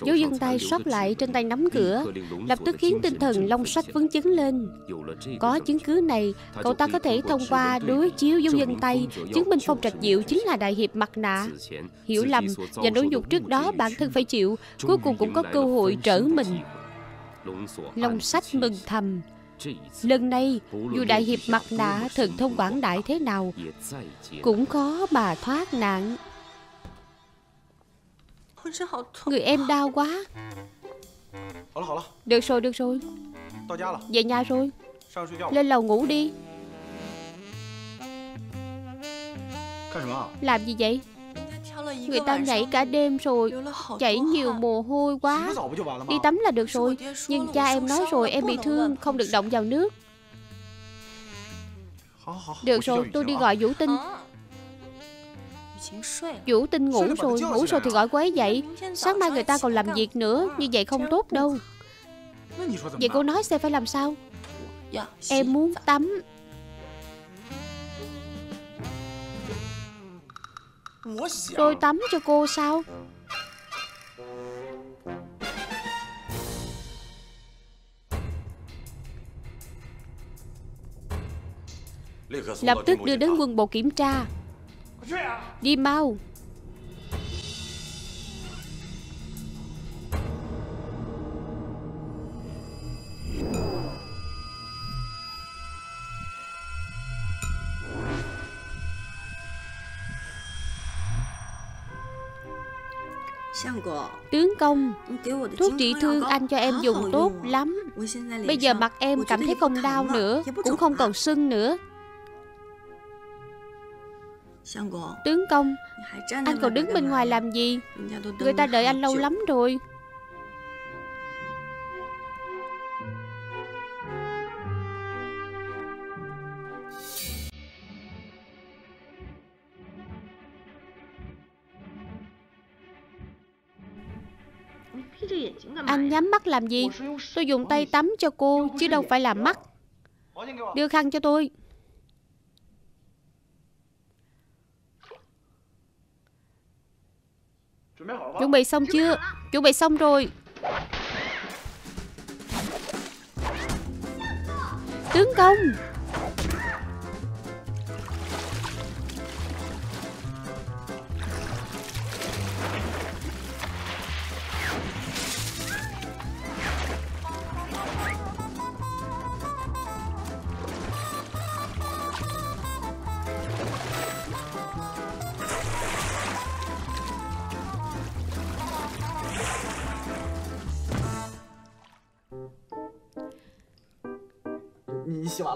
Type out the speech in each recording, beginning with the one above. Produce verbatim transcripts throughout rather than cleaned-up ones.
Dấu dân tay sóp lại trên tay nắm cửa, lập tức khiến tinh thần Long Sách vững chứng lên. Có chứng cứ này, cậu ta có thể thông qua đối chiếu dấu dân tay chứng minh Phong Trạch Diệu chính là đại hiệp mặt nạ. Hiểu lầm và nỗi nhục trước đó bản thân phải chịu, cuối cùng cũng có cơ hội trở mình. Long Sách mừng thầm. Lần này, dù đại hiệp mặt nạ thần thông quảng đại thế nào, cũng khó mà thoát nạn. Người em đau quá. Được rồi, được rồi. Về nhà rồi. Lên lầu ngủ đi. Làm gì vậy? Người ta nhảy cả đêm rồi, chảy nhiều mồ hôi quá. Đi tắm là được rồi. Nhưng cha em nói rồi, em bị thương, không được động vào nước. Được rồi, tôi đi gọi Vũ Tinh. Vũ Tinh ngủ rồi, ngủ rồi thì gọi cô ấy dậy. Sáng mai người ta còn làm việc nữa, như vậy không tốt đâu. Vậy cô nói xem phải làm sao? Em muốn tắm. Tôi tắm cho cô sao? Lập tức đưa đến quân bộ kiểm tra. Đi mau. Tướng công, thuốc trị thương anh cho em dùng tốt lắm. Bây giờ mặt em cảm thấy không đau nữa, cũng không còn sưng nữa. Tướng công, anh còn đứng bên ngoài làm gì? Người ta đợi anh lâu lắm rồi. Anh nhắm mắt làm gì? Tôi dùng tay tắm cho cô, chứ đâu phải là mắt. Đưa khăn cho tôi. Chuẩn bị xong chưa? Chuẩn bị xong rồi. Tướng công!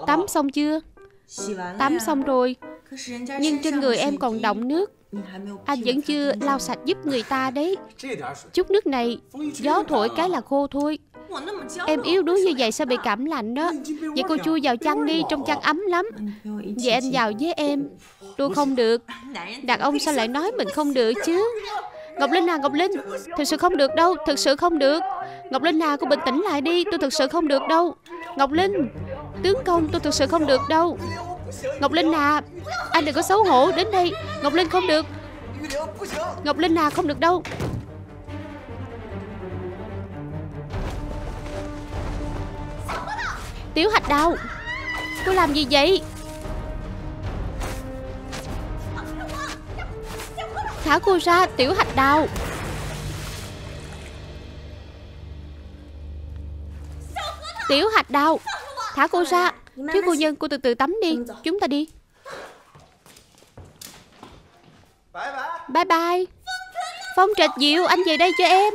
Tắm xong chưa? Tắm xong rồi. Nhưng trên người em còn đọng nước. Anh vẫn chưa lau sạch giúp người ta đấy. Chút nước này, gió thổi cái là khô thôi. Em yếu đuối như vậy sẽ bị cảm lạnh đó. Vậy cô chui vào chăn đi, trong chăn ấm lắm. Vậy anh vào với em. Tôi không được. Đàn ông sao lại nói mình không được chứ? Ngọc Linh à, Ngọc Linh, thật sự không được đâu, thật sự không được. Ngọc Linh à, cô bình tĩnh lại đi, tôi thật sự không được đâu. Ngọc Linh, tướng công, tôi thực sự không được đâu. Ngọc Linh à, anh đừng có xấu hổ, đến đây. Ngọc Linh không được. Ngọc Linh à, không được đâu. Tiểu Hạch Đào, cô làm gì vậy? Thả cô ra, Tiểu Hạch Đào. Tiểu Hạch Đào, thả cô ra. Thiếu cô nhân, cô từ từ tắm đi. Chúng ta đi. Bye bye. Phong Trạch Diệu, anh về đây cho em.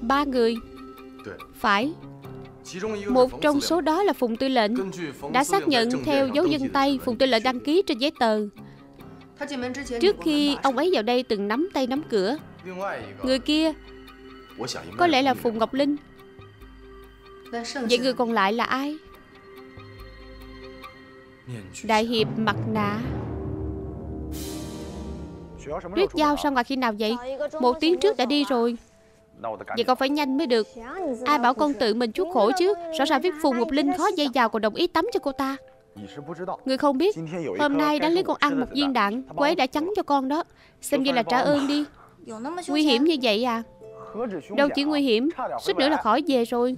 Ba người. Phải. Một trong số đó là Phùng Tư Lệnh. Đã xác nhận theo dấu vân tay Phùng Tư Lệnh đăng ký trên giấy tờ. Trước khi ông ấy vào đây từng nắm tay nắm cửa. Người kia có lẽ là Phùng Ngọc Linh. Vậy người còn lại là ai? Đại hiệp mặt nạ. Tuyết Giao sao mà khi nào vậy? Một tiếng trước đã đi rồi. Vậy con phải nhanh mới được. Ai bảo con tự mình chuốc khổ chứ? Rõ ràng biết Phùng Ngọc Linh khó dây vào còn đồng ý tắm cho cô ta. Người không biết, hôm nay đáng lý con ăn một viên đạn, cô ấy đã trắng cho con đó. Xem như là trả ơn đi. Nguy hiểm như vậy à? Đâu chỉ nguy hiểm, suýt nữa là khỏi về rồi.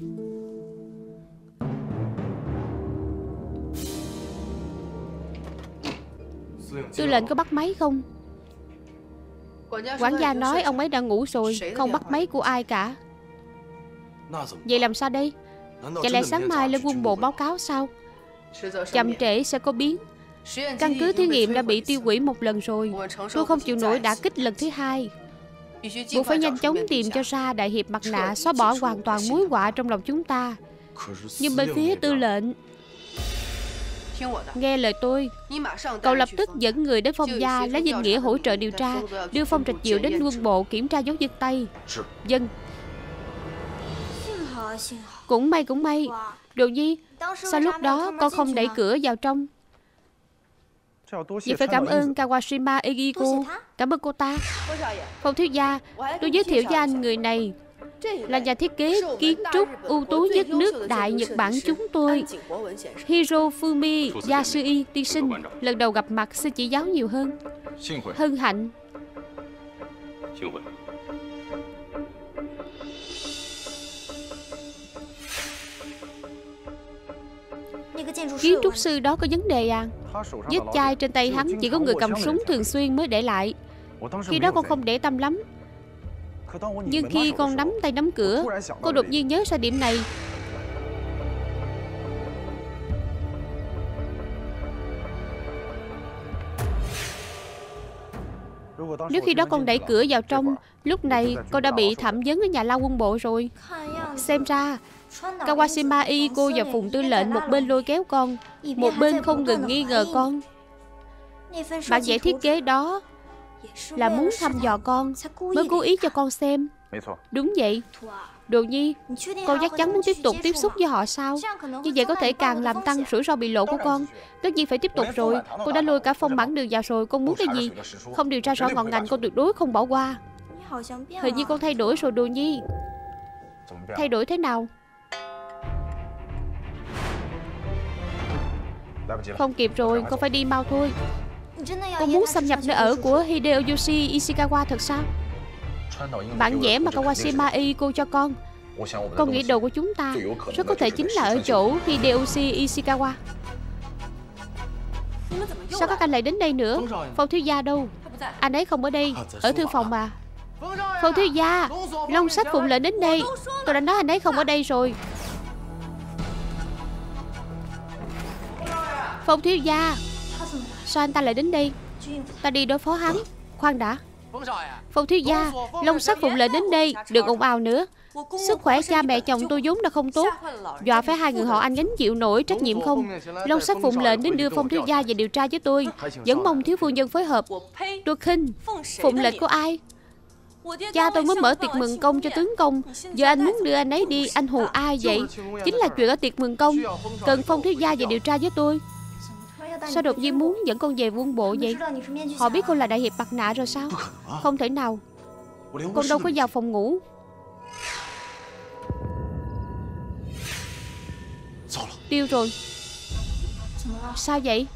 Tư lệnh có bắt máy không? Quản gia nói ông ấy đã ngủ rồi, không bắt máy của ai cả. Vậy làm sao đây? Chả lẽ sáng mai lên quân bộ báo cáo sao? Chậm trễ sẽ có biến. Căn cứ thí nghiệm đã bị tiêu hủy một lần rồi. Tôi không chịu nổi đả kích lần thứ hai. Buộc phải nhanh chóng tìm cho ra đại hiệp mặt nạ, xóa bỏ hoàn toàn mối họa trong lòng chúng ta. Nhưng bên phía tư lệnh, nghe lời tôi, cậu lập tức dẫn người đến Phong gia lấy danh nghĩa hỗ trợ điều tra, đưa Phong Trạch Diệu đến quân bộ kiểm tra dấu vân tay. Dân. Cũng may cũng may. Đồ Nhi, sao lúc đó con không đẩy cửa vào trong? Vậy phải cảm ơn Kawashima Eiko. Cảm ơn cô ta. Phong thiếu gia, tôi giới thiệu với anh người này. Là nhà thiết kế kiến trúc ưu tú nhất nước Đại Nhật Bản chúng tôi, Hirofumi Yasui tiên sinh. Lần đầu gặp mặt xin chỉ giáo nhiều hơn. Hân hạnh. Kiến trúc sư đó có vấn đề à? Vết chai trên tay hắn chỉ có người cầm súng thường xuyên mới để lại. Khi đó con không để tâm lắm. Nhưng khi con nắm tay nắm cửa, con đột nhiên nhớ ra điểm này. Nếu khi đó con đẩy cửa vào trong, lúc này con đã bị thẩm vấn ở nhà lao quân bộ rồi. Xem ra Kawashima Eiko và Phùng Tư Lệnh một bên lôi kéo con, một bên không ngừng nghi ngờ con. Bạn vẽ thiết kế đó là muốn thăm dò con, mới cố ý cho con xem. Đúng vậy. Đồ Nhi, con chắc chắn muốn tiếp tục tiếp xúc với họ sao? Như vậy có thể càng làm tăng rủi ro bị lộ của con. Tất nhiên phải tiếp tục rồi. Cô đã lôi cả Phong bản đường vào rồi. Con muốn cái gì? Không điều tra rõ ngọn ngành, con tuyệt đối không bỏ qua. Hình như con thay đổi rồi Đồ Nhi. Thay đổi thế nào? Không kịp rồi, con phải đi mau thôi. Con muốn xâm nhập nơi ở của Hideyoshi Ishikawa thật sao? Bản vẽ mà Kawashima Eiko cho con, con nghĩ đồ của chúng ta rất có thể chính là ở chỗ Hideyoshi Ishikawa. Sao các anh lại đến đây nữa? Phong thiếu gia đâu? Anh ấy không ở đây, ở thư phòng mà. Phong thiếu gia, Long Sách Phụng Lệnh đến đây. Tôi đã nói anh ấy không ở đây rồi. Phong thiếu gia, sao anh ta lại đến đây? Ta đi đối phó hắn. Khoan đã. Phong thiếu gia, Long Sách Phụng Lệnh đến đây. Đừng ồn ào nữa. Sức khỏe cha mẹ chồng tôi vốn đã không tốt, dọa phải hai người họ Anh gánh chịu nổi trách nhiệm không? Long Sách Phụng Lệnh đến đưa Phong thiếu gia về điều tra với tôi, vẫn mong thiếu phu nhân phối hợp. Tôi khinh. Phụng Lệnh của ai? Cha tôi mới mở tiệc mừng công cho tướng công, giờ anh muốn đưa anh ấy đi, anh hù ai vậy? Chính là chuyện ở tiệc mừng công. Cần Phong thiếu gia về điều tra với tôi. Sao đột nhiên muốn dẫn con về quân bộ vậy? Họ biết con là đại hiệp mặt nạ rồi sao? Không thể nào. Con đâu có vào phòng ngủ. Tiêu rồi. Sao vậy?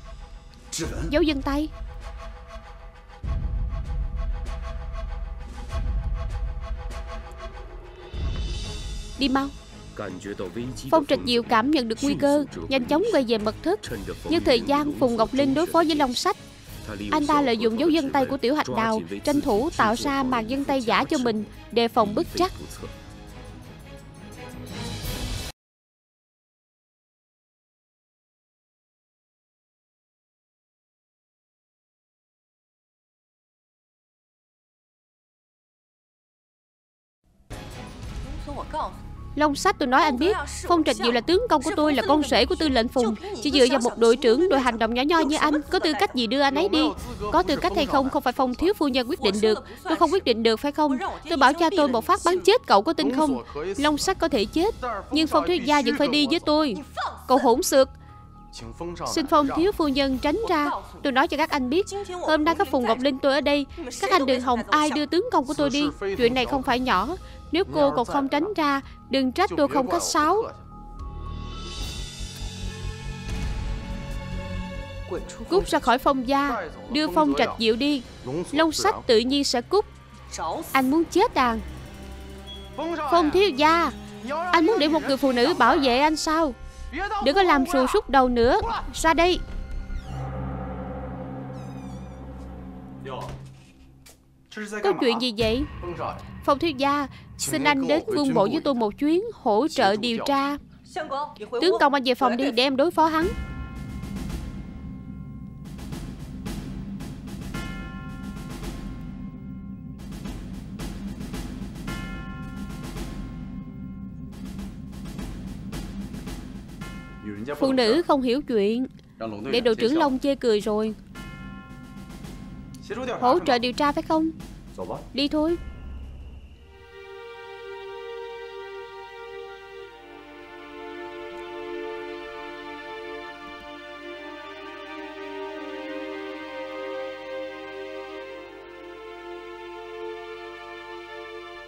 Dấu vân tay. Đi mau. Phong Trạch Diệu cảm nhận được nguy cơ, nhanh chóng quay về mật thất. Nhưng thời gian Phùng Ngọc Linh đối phó với Long Sách, anh ta lợi dụng dấu vân tay của Tiểu Hạch Đào, tranh thủ tạo ra màn vân tay giả cho mình, đề phòng bức trắc. Long Sách, tôi nói anh biết, Phong Trạch Diệu là tướng công của tôi, là con rể của tư lệnh Phùng. Chỉ dựa vào một đội trưởng đội hành động nhỏ nhoi như anh, có tư cách gì đưa anh ấy đi? Có tư cách hay không không phải Phong thiếu phu nhân quyết định được. Tôi không quyết định được phải không? Tôi bảo cha tôi một phát bắn chết cậu, có tin không? Long Sách có thể chết, nhưng Phong thiếu gia vẫn phải đi với tôi. Cậu hỗn xược. Xin Phong thiếu phu nhân tránh ra. Tôi nói cho các anh biết, hôm nay các Phùng Ngọc Linh tôi ở đây, các anh đừng hòng ai đưa tướng công của tôi đi. Chuyện này không phải nhỏ. Nếu cô còn không tránh ra, đừng trách tôi không khách sáo. Cút ra khỏi Phong gia, đưa Phong Trạch Diệu đi. Long Sách tự nhiên sẽ cút. Anh muốn chết à? Phong thiếu gia, anh muốn để một người phụ nữ bảo vệ anh sao? Đừng có làm xù xúc đầu nữa. Ra đây. Có chuyện gì vậy? Phong thiếu gia, xin anh đến vương bộ với tôi một chuyến, hỗ trợ điều tra. Tướng công anh về phòng đi, để em đối phó hắn. Phụ nữ không hiểu chuyện, để đội trưởng Long chê cười rồi. Hỗ trợ điều tra phải không? Đi thôi.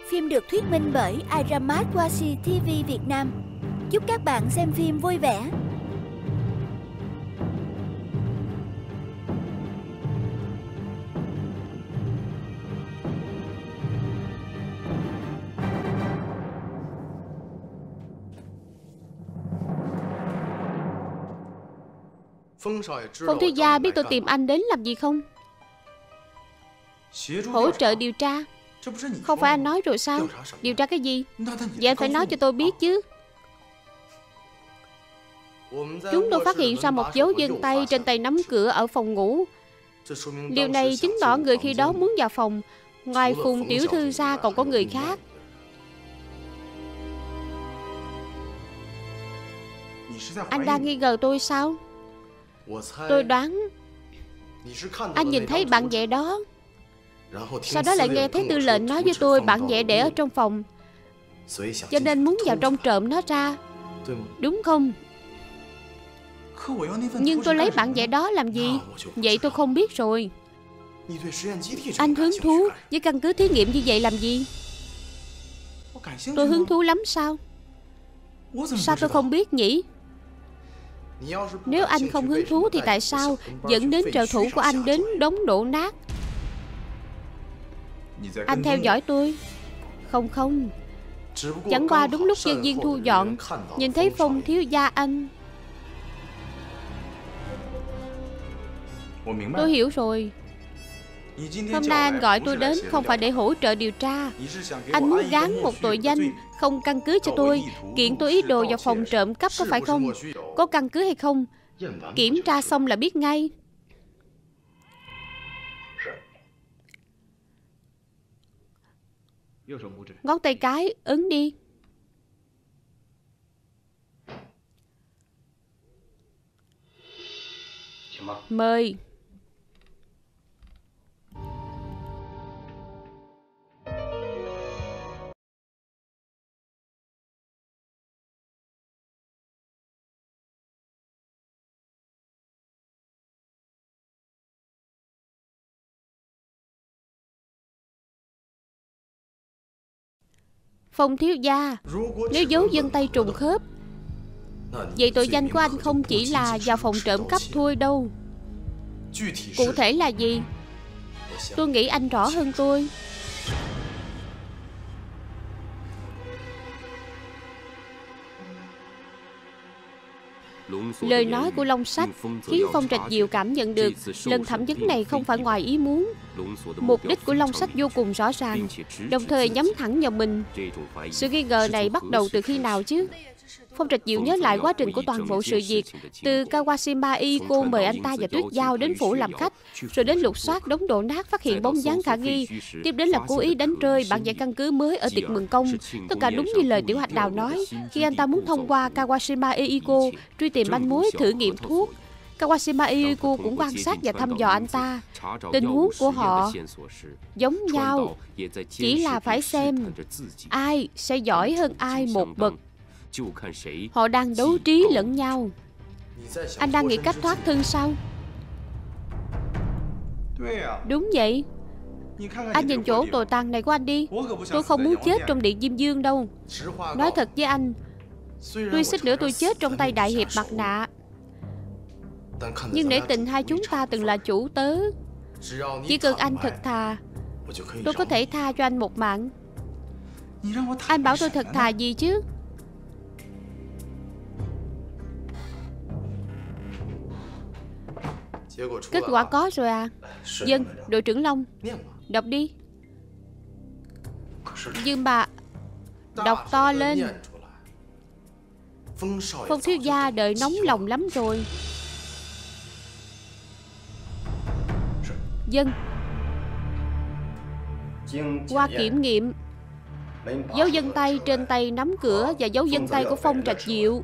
Phim được thuyết minh bởi Aramat Washi ti vi Việt Nam. Chúc các bạn xem phim vui vẻ. Phong thiếu gia biết tôi tìm anh đến làm gì không? Hỗ trợ điều tra. Không phải anh nói rồi sao? Điều tra cái gì? Vậy anh phải nói cho tôi biết chứ. Chúng tôi phát hiện ra một dấu vân tay trên tay nắm cửa ở phòng ngủ. Điều này chứng tỏ người khi đó muốn vào phòng. Ngoài Phùng tiểu thư ra còn có người khác. Anh đang nghi ngờ tôi sao? Tôi đoán anh nhìn thấy bản vẽ đó, sau đó lại nghe thấy Tư Lệnh nói với tôi bản vẽ để ở trong phòng, cho nên muốn vào trong trộm nó ra, đúng không? Nhưng tôi lấy bản vẽ đó làm gì? Vậy tôi không biết rồi. Anh hứng thú với căn cứ thí nghiệm như vậy làm gì? Tôi hứng thú lắm sao? Sao tôi không biết nhỉ? Nếu anh không hứng thú thì tại sao dẫn đến trợ thủ của anh đến đống đổ nát? Anh theo dõi tôi? Không không. Chẳng qua đúng lúc nhân viên thu dọn, nhìn thấy Phong thiếu gia anh. Tôi hiểu rồi. Hôm nay anh gọi tôi đến không phải để hỗ trợ điều tra. Anh muốn gán một tội danh không căn cứ cho tôi, kiện tôi ý đồ vào phòng trộm cắp có phải không? Có căn cứ hay không? Kiểm tra xong là biết ngay. Ngón tay cái, ấn đi. Mời. Phong thiếu gia, nếu dấu vân tay trùng khớp, vậy tội danh của anh không chỉ là vào phòng trộm cắp thôi đâu. Cụ thể là gì? Tôi nghĩ anh rõ hơn tôi. Lời nói của Long Sách khiến Phong Trạch Diệu cảm nhận được lần thẩm vấn này không phải ngoài ý muốn. Mục đích của Long Sách vô cùng rõ ràng, đồng thời nhắm thẳng vào mình. Sự nghi ngờ này bắt đầu từ khi nào chứ? Phong Trạch Diệu nhớ lại quá trình của toàn bộ sự việc, từ Kawashima Eiko mời anh ta và Tuyết Giao đến phủ làm khách, rồi đến lục soát đống đổ nát phát hiện bóng dáng khả nghi, tiếp đến là cố ý đánh rơi bản vẽ căn cứ mới ở tiệc mừng công. Tất cả đúng như lời Tiểu Hạch Đào nói, khi anh ta muốn thông qua Kawashima Eiko truy tìm manh mối thử nghiệm thuốc. Kawashima Eiko cũng quan sát và thăm dò anh ta. Tình huống của họ giống nhau, chỉ là phải xem ai sẽ giỏi hơn ai một bậc. Họ đang đấu trí lẫn nhau. Anh đang nghĩ cách thoát thân sao? Đúng vậy. Anh nhìn chỗ tồi tàn này của anh đi. Tôi không muốn chết trong điện Diêm Dương đâu. Nói thật với anh, tôi suýt nữa tôi chết trong tay đại hiệp mặt nạ. Nhưng nể tình hai chúng ta từng là chủ tớ, chỉ cần anh thật thà, tôi có thể tha cho anh một mạng. Anh bảo tôi thật thà gì chứ? Kết quả có rồi à? Dân, đội trưởng Long, đọc đi. Nhưng mà đọc to lên. Phong thiếu gia đợi nóng lòng lắm rồi. Dân, qua kiểm nghiệm, dấu vân tay trên tay nắm cửa và dấu vân tay của Phong Trạch Diệu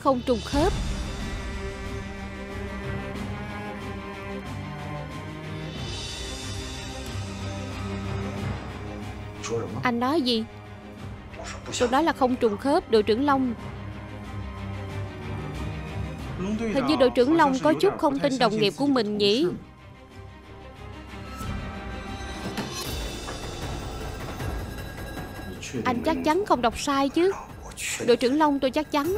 không trùng khớp. Anh nói gì? Tôi nói là không trùng khớp, đội trưởng Long. Hình như đội trưởng Long có chút không tin đồng nghiệp của mình nhỉ? Anh chắc chắn không đọc sai chứ? Đội trưởng Long, tôi chắc chắn.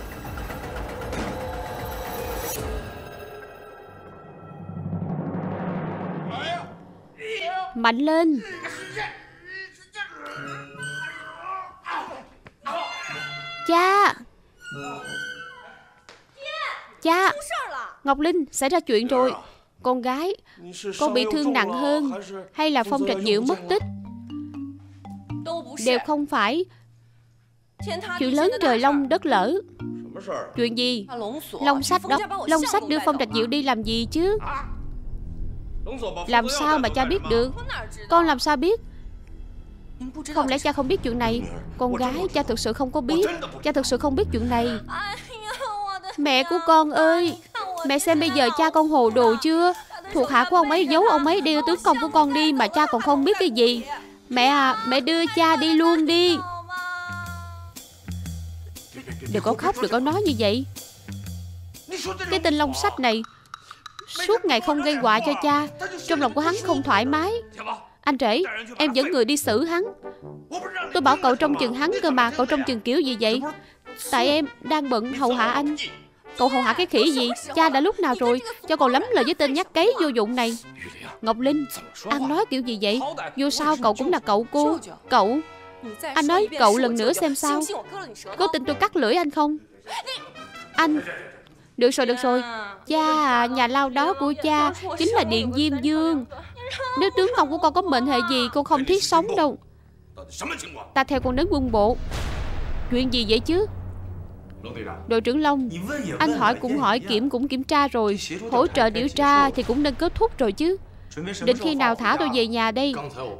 Mạnh lên. Cha, cha. Ngọc Linh, xảy ra chuyện rồi. Con gái, con bị thương nặng hơn hay là Phong Trạch Diệu mất tích? Đều không phải. Chuyện lớn trời long đất lở. Chuyện gì? Long Sách đó, Long Sách đưa Phong Trạch Diệu đi làm gì chứ? Làm sao mà cha biết được? Con làm sao biết? Không lẽ cha không biết chuyện này? Con gái, cha thực sự không có biết. Cha thực sự không biết chuyện này. Mẹ của con ơi, mẹ xem bây giờ cha con hồ đồ chưa? Thuộc hạ của ông ấy giấu ông ấy đưa tướng công của con đi mà cha còn không biết cái gì. Mẹ à, mẹ đưa cha đi luôn đi. Đừng có khóc, đừng có nói như vậy. Cái tên Long Sách này suốt ngày không gây họa cho cha, trong lòng của hắn không thoải mái. Anh rể, em dẫn người đi xử hắn. Tôi bảo cậu trông chừng hắn cơ mà, cậu trông chừng kiểu gì vậy? Tại em đang bận hầu hạ anh. Cậu hầu hạ cái khỉ gì? Cha đã lúc nào rồi, cho cậu lắm lời với tên nhắc cấy vô dụng này. Ngọc Linh, anh nói kiểu gì vậy? Dù sao cậu cũng là cậu cô. Cậu, anh nói cậu lần nữa xem sao. Có tin tôi cắt lưỡi anh không? Anh... Được rồi, được rồi. Cha, nhà lao đó của cha chính là Điện Diêm Dương. Nếu tướng công của con có mệnh hệ gì, con không thiết sống đâu. Ta theo con đến quân bộ. Chuyện gì vậy chứ? Đội trưởng Long, anh hỏi cũng hỏi, kiểm cũng kiểm tra rồi, hỗ trợ điều tra thì cũng nên kết thúc rồi chứ. Định khi nào thả tôi về nhà đây?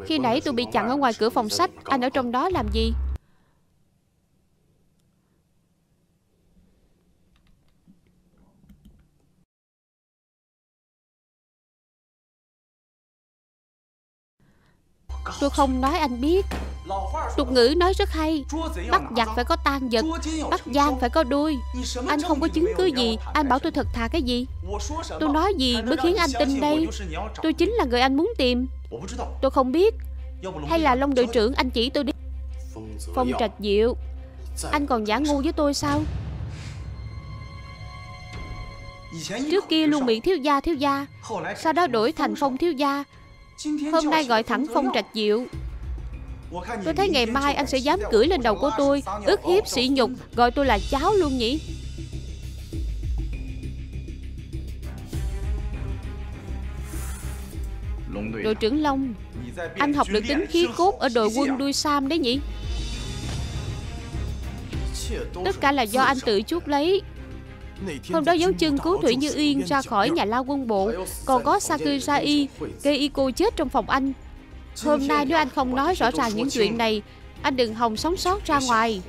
Khi nãy tôi bị chặn ở ngoài cửa phòng sách, anh ở trong đó làm gì? Tôi không nói anh biết. Tục ngữ nói rất hay, bắt giặc phải có tang vật, bắt giang phải có đuôi. Anh không có chứng cứ gì, anh bảo tôi thật thà cái gì? Tôi nói gì mới khiến anh tin đây? Tôi chính là người anh muốn tìm. Tôi không biết. Hay là Long đội trưởng anh chỉ tôi đi. Phong Trạch Diệu, anh còn giả ngu với tôi sao? Trước kia luôn miệng thiếu gia thiếu gia, sau đó đổi thành Phong thiếu gia. Hôm nay gọi thẳng Phong Trạch Diệu. Tôi thấy ngày mai anh sẽ dám cưỡi lên đầu của tôi, ức hiếp sỉ nhục, gọi tôi là cháu luôn nhỉ? Đội trưởng Long, anh học được tính khí cốt ở đội quân đuôi sam đấy nhỉ? Tất cả là do anh tự chuốc lấy. Hôm đó dấu chân cứu Thủy Như Uyên ra khỏi nhà lao quân bộ, còn có Sakurai Keiko chết trong phòng anh. Hôm nay nếu anh không nói rõ ràng những chuyện này, anh đừng hòng sống sót ra ngoài.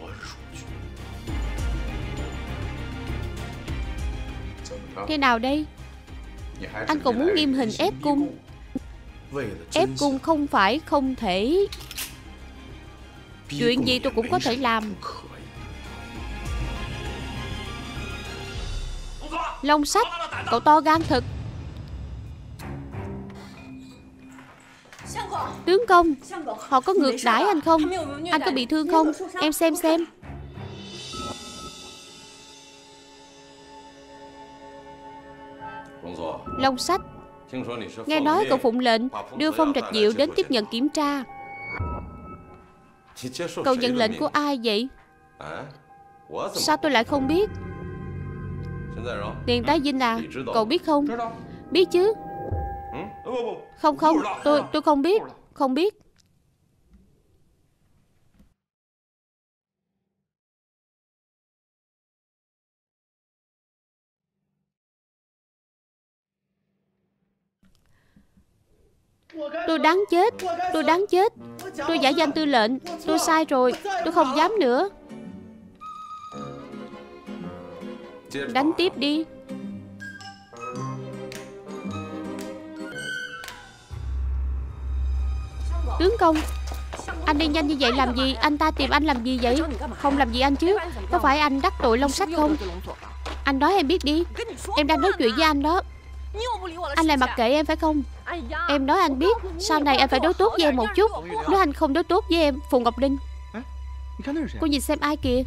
Thế nào đây? Anh còn muốn nghiêm hình ép cung? Ép cung không phải không thể. Chuyện gì tôi cũng có thể làm. Long Sách, cậu to gan thật. Tướng công, họ có ngược đãi anh không? Anh có bị thương không? Em xem xem. Long Sách, nghe nói cậu phụng lệnh đưa Phong Trạch Diệu đến tiếp nhận kiểm tra. Cậu nhận lệnh của ai vậy? Sao tôi lại không biết? Điền Tá Vinh à, cậu biết không? Biết chứ. Không không, tôi tôi không biết. Không biết. Tôi đáng chết, tôi đáng chết. Tôi giả danh tư lệnh, tôi sai rồi, tôi không dám nữa. Đánh tiếp đi. Tướng công, anh đi nhanh như vậy làm gì? Anh ta tìm anh làm gì vậy? Không làm gì anh chứ. Có phải anh đắc tội Long Sách không? Anh nói em biết đi. Em đang nói chuyện với anh đó. Anh lại mặc kệ em phải không? Em nói anh biết, sau này anh phải đối tốt với em một chút. Nếu anh không đối tốt với em, Phùng Ngọc Linh. Cô nhìn xem ai kìa.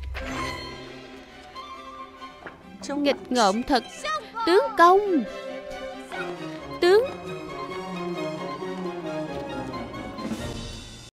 Nghịch ngợm thật. Tướng công, Tướng